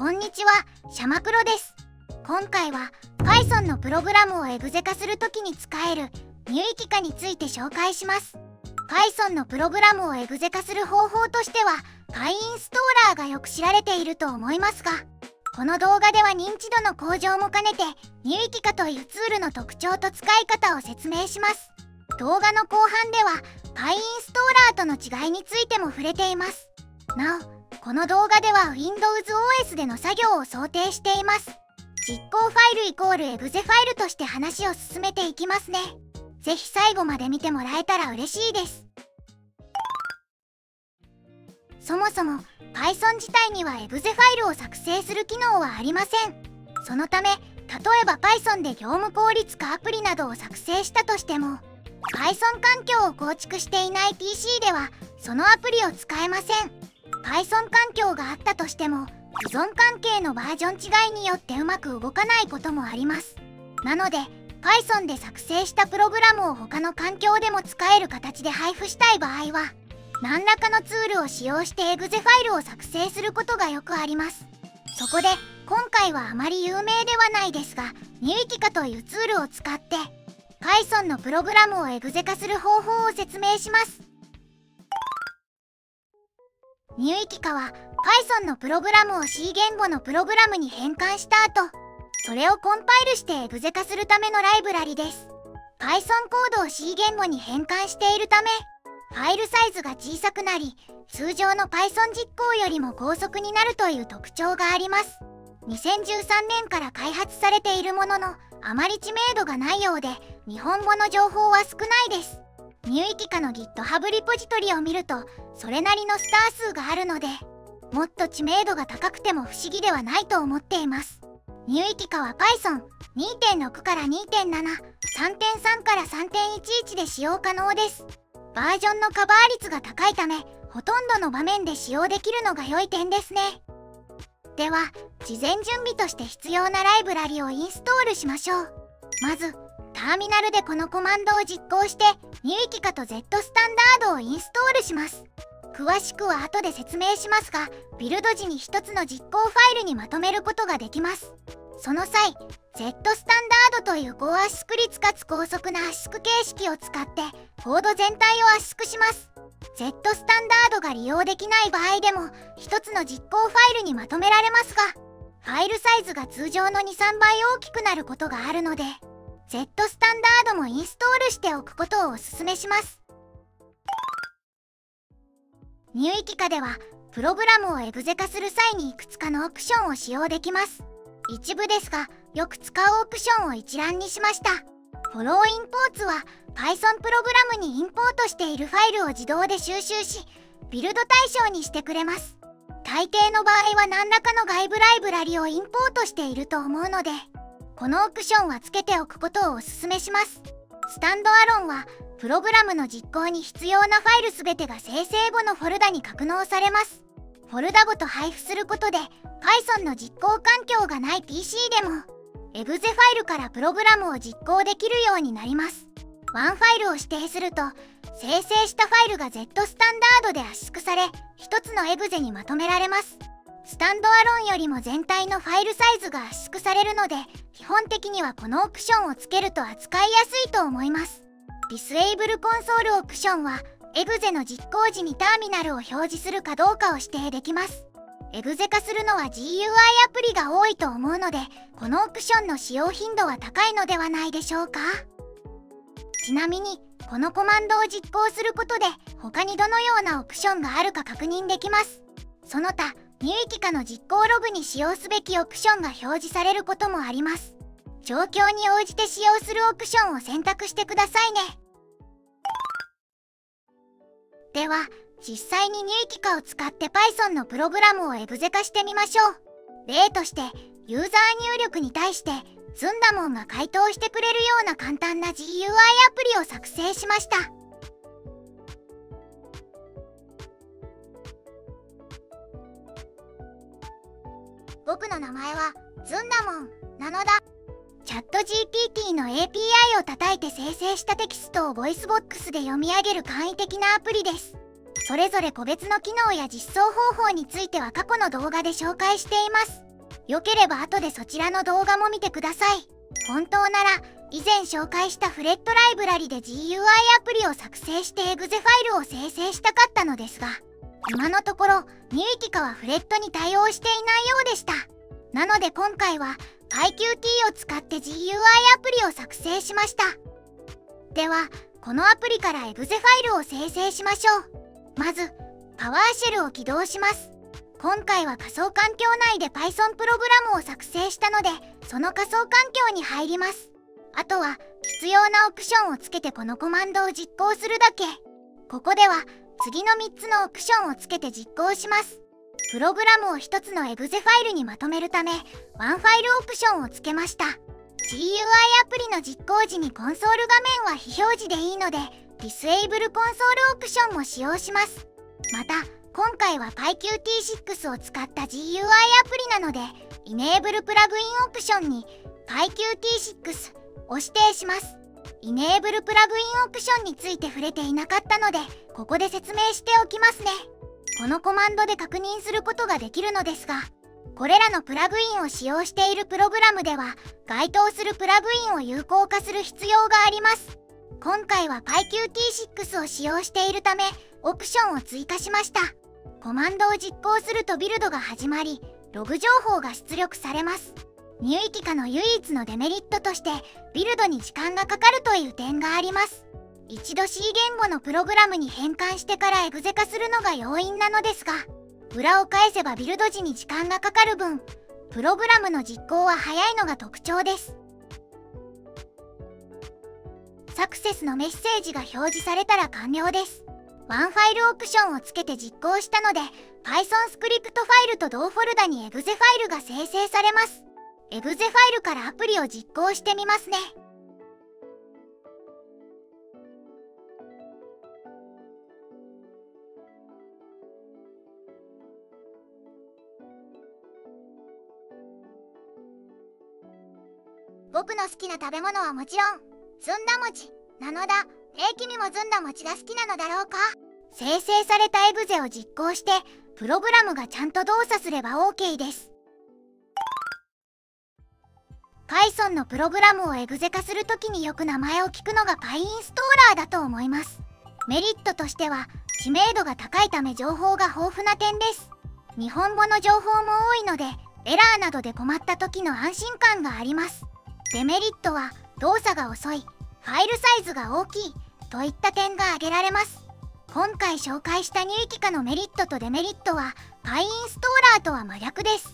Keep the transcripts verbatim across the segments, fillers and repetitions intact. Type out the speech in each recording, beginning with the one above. こんにちは、シャマクロです。今回は Python のプログラムをエグゼ化するときに使える入域化について紹介します。 Python のプログラムをエグゼ化する方法としてはパイインストーラーがよく知られていると思いますが、この動画では認知度の向上も兼ねて入域化というツールの特徴と使い方を説明します。動画の後半ではパイインストーラーとの違いについても触れています。なお、この動画では ウィンドウズオーエス での作業を想定しています。実行ファイルイコールエグゼファイルとして話を進めていきますね。ぜひ最後まで見てもらえたら嬉しいです。そもそも Python 自体にはエグゼファイルを作成する機能はありません。そのため、例えば Python で業務効率化アプリなどを作成したとしても Python 環境を構築していない ピーシー ではそのアプリを使えません。Python 環境があったとしても依存関係のバージョン違いによってうまく動かないこともあります。なので Python で作成したプログラムを他の環境でも使える形で配布したい場合は何らかのツールを使用してエグゼファイルを作成することがよくあります。そこで今回はあまり有名ではないですが入域化というツールを使って Python のプログラムをエグゼ化する方法を説明します。入域化は Python のプログラムを C 言語のプログラムに変換した後、それをコンパイルしてエグゼ化するためのライブラリです。 Python コードを C 言語に変換しているためファイルサイズが小さくなり、通常の Python 実行よりも高速になるという特徴があります。にせんじゅうさんねんから開発されているものの、あまり知名度がないようで、日本語の情報は少ないです。入域化の ギットハブ リポジトリを見ると、それなりのスター数があるので、もっと知名度が高くても不思議ではないと思っています。入域化は Python にてんろく から にてんなな、さんてんさん から さんてんじゅういち で使用可能です。バージョンのカバー率が高いため、ほとんどの場面で使用できるのが良い点ですね。では、事前準備として必要なライブラリをインストールしましょう。まず、ターミナルでこのコマンドを実行して、入域化と ゼットスタンダード をインストールします。詳しくは後で説明しますが、ビルド時にひとつの実行ファイルにまとめることができます。その際、ゼットスタンダード という高圧縮率かつ高速な圧縮形式を使ってコード全体を圧縮します。 ゼットスタンダード が利用できない場合でもひとつの実行ファイルにまとめられますが、ファイルサイズが通常の にさんばい大きくなることがあるので ゼットスタンダード もインストールしておくことをおすすめします。入域化ではプログラムをエグゼ化する際にいくつかのオプションを使用できます。一部ですがよく使うオプションを一覧にしました。フォローインポーツは Python プログラムにインポートしているファイルを自動で収集しビルド対象にしてくれます。大抵の場合は何らかの外部ライブラリをインポートしていると思うので、このオプションはつけておくことをおすすめします。スタンドアロンはプログラムの実行に必要なファイルすべてが生成後のフォルダに格納されます。フォルダごと配布することで Python の実行環境がない ピーシー でもエグゼファイルからプログラムを実行できるようになります。ワンファイルを指定すると生成したファイルが ゼットスタンダード で圧縮されひとつのエグゼにまとめられます。スタンドアロンよりも全体のファイルサイズが圧縮されるので、基本的にはこのオプションをつけると扱いやすいと思います。ディスエイブルコンソールオプションはエグゼの実行時にターミナルを表示するかどうかを指定できます。エグゼ化するのは ジーユーアイ アプリが多いと思うので、このオプションの使用頻度は高いのではないでしょうか。ちなみにこのコマンドを実行することで他にどのようなオプションがあるか確認できます。その他、入域化の実行ログに使用すべきオプションが表示されることもあります。状況に応じて使用するオプションを選択してくださいね。では実際に入域化を使って Python のプログラムをエグゼ化してみましょう。例としてユーザー入力に対してずんだもんが回答してくれるような簡単な ジーユーアイ アプリを作成しました。僕の名前はずんだもんなのだ。チャット ジーピーティー の エーピーアイ を叩いて生成したテキストをボイスボックスで読み上げる簡易的なアプリです。それぞれ個別の機能や実装方法については過去の動画で紹介しています。よければ後でそちらの動画も見てください。本当なら以前紹介したフレットライブラリで ジーユーアイ アプリを作成して エグゼ ファイルを生成したかったのですが、今のところ ニューイキカはフレットに対応していないようでした。なので今回は パイキューティー を使って ジーユーアイ アプリを作成しました。ではこのアプリから エグゼ ファイルを生成しましょう。まずパワーシェルを起動します。今回は仮想環境内で パイソン プログラムを作成したので、その仮想環境に入ります。あとは必要なオプションをつけてこのコマンドを実行するだけ。ここでは次のみっつのオプションをつけて実行します。プログラムをひとつの エグゼ ファイルにまとめるため、ワンファイルオプションをつけました。 ジーユーアイ アプリの実行時にコンソール画面は非表示でいいので、ディスエイブルコンソールオプションも使用します。また今回は パイキューティーシックス を使った ジーユーアイ アプリなので、イネーブルプラグインオプションに パイキューティーシックス を指定します。イネーブルプラグインオプションについて触れていなかったので、ここで説明しておきますね。このコマンドで確認することができるのですが、これらのプラグインを使用しているプログラムでは該当するプラグインを有効化する必要があります。今回は パイキューティーシックス を使用しているため、オプションを追加しました。コマンドを実行するとビルドが始まり、ログ情報が出力されます。ニューイキカの唯一のデメリットとして、ビルドに時間がかかるという点があります。一度 シー 言語のプログラムに変換してからエグゼ化するのが要因なのですが、裏を返せばビルド時に時間がかかる分、プログラムの実行は早いのが特徴です。サクセスのメッセージが表示されたら完了です。ワンファイルオプションをつけて実行したので、 パイソン スクリプトファイルと同フォルダに エグゼ ファイルが生成されます。 エグゼ ファイルからアプリを実行してみますね。僕の好きな食べ物はもちろんずんだ餅なのだ。えー、君もずんだ餅が好きなのだろうか。生成されたエグゼを実行して、プログラムがちゃんと動作すれば オーケー です。 パイソン のプログラムをエグゼ化するときによく名前を聞くのが パイインストーラー だと思います。メリットとしては知名度が高いため情報が豊富な点です。日本語の情報も多いので、エラーなどで困った時の安心感があります。デメリットは動作が遅い、ファイルサイズが大きいといった点が挙げられます。今回紹介したニューイキカのメリットとデメリットは パイインストーラー とは真逆です。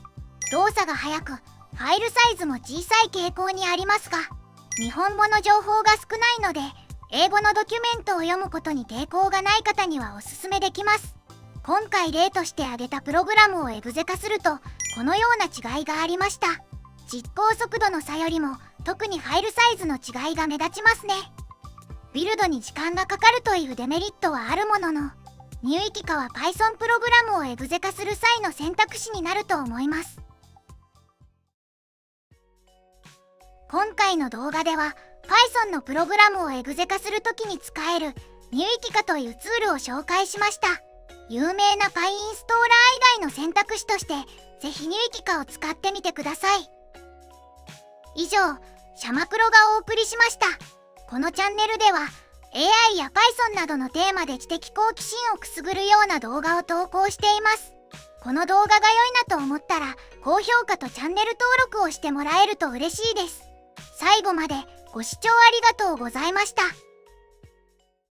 動作が速く、ファイルサイズも小さい傾向にありますが、日本語の情報が少ないので英語のドキュメントを読むことに抵抗がない方にはおすすめできます。今回例として挙げたプログラムをエグゼ化すると、このような違いがありました。実行速度の差よりも特にファイルサイズの違いが目立ちますね。ビルドに時間がかかるというデメリットはあるものの、ニューイキカは パイソン プログラムをエグゼ化する際の選択肢になると思います。今回の動画では パイソン のプログラムをエグゼ化するときに使える ニューイキカ というツールを紹介しました。有名な パイインストーラー 以外の選択肢として、ぜひ ニューイキカ を使ってみてください。以上、シャマクロがお送りしました。このチャンネルでは エーアイ や パイソン などのテーマで知的好奇心をくすぐるような動画を投稿しています。この動画が良いなと思ったら、高評価とチャンネル登録をしてもらえると嬉しいです。最後までご視聴ありがとうございました。